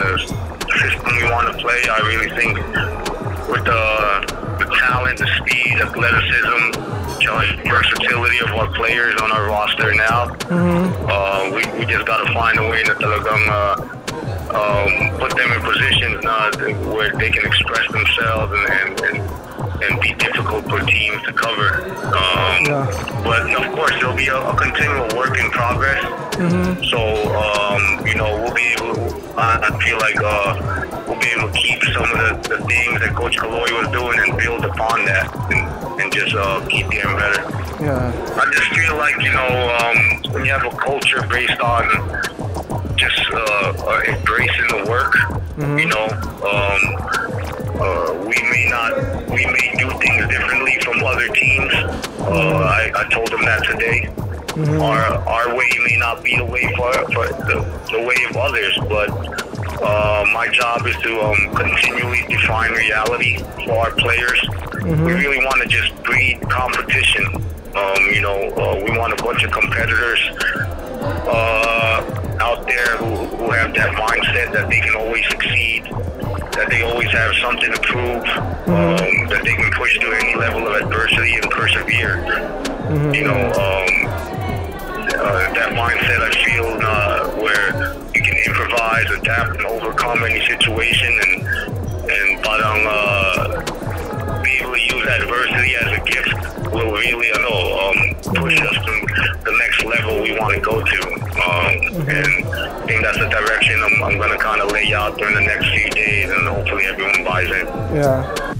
and the system we want to play. I really think with the talent, the speed, athleticism, versatility of our players on our roster now, we just got to find a way to put them in positions where they can express themselves and be difficult for teams to cover. But of course, there'll be a continual work in progress. So we'll be able. I feel like we'll be able to keep some of the things that Coach Caloy was doing and build upon that, and just keep getting better. I just feel like when you have a culture based on just embracing the work, we may do things differently from other teams. I told them that today. Our way may not be the way for the way of others, but my job is to continually define reality for our players. We really want to just breed competition. We want a bunch of competitors out there who have that mindset that they can always succeed, that they always have something to prove, that they can push through any level of adversity and persevere. That mindset, I feel, where you can improvise, adapt, and overcome any situation, and be able to use adversity as a gift will really, push us to the next level we want to go to. And I think that's the direction I'm going to kind of lay out during the next few days, and hopefully everyone buys in.